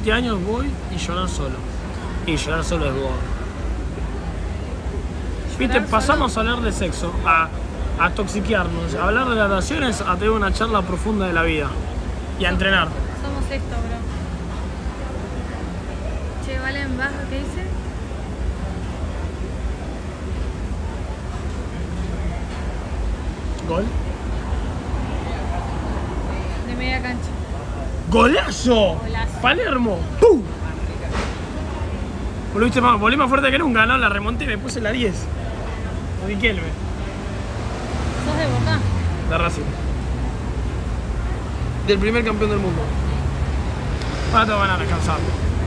7 años voy y llorar solo. Y llorar solo es gordo. Viste, pasamos solo a hablar de sexo, a toxiquearnos, a hablar de las relaciones, a tener una charla profunda de la vida. Y a entrenar. Somos esto, bro. Che, Valen, ¿vas lo que dice? Gol. De media cancha. ¡Golazo! Golazo. Palermo. ¡Pum! Volví más fuerte que nunca, ¿no? La remonté, me puse la 10. Riquelme. ¿Sos de Boca? De Racing. Del primer campeón del mundo. Ahora te van a descansar.